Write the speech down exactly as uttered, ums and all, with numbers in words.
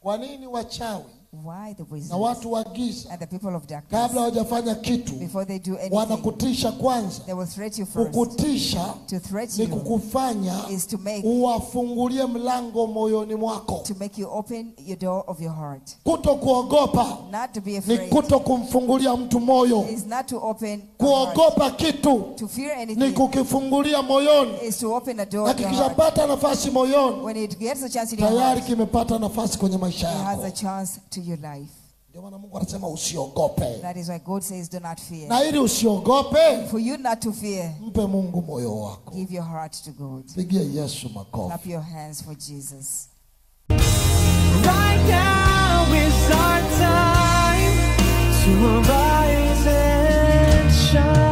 Kwanini wachawi why the wizards na watu wa giza and the people of darkness kabla hawajafanya kitu before they do anything wanakutisha kwanza they will threat you first. Kukutisha to threat you ni kukufanya is to make uwafungulie mlango moyoni mwako to make you open your door of your heart. Kutokuogopa not to be afraid ni kutokumfungulia mtu moyo is not to open kuogopa kitu to fear anything ni kukifungulia moyoni is to open a door na kikishapata nafasi moyoni when it gets a chance in your heart tayari kimepata nafasi kwenye maisha yako has a chance to your life. That is why God says, do not fear. For you not to fear, give your heart to God. Clap your hands for Jesus. Right now is our time to arise and shine.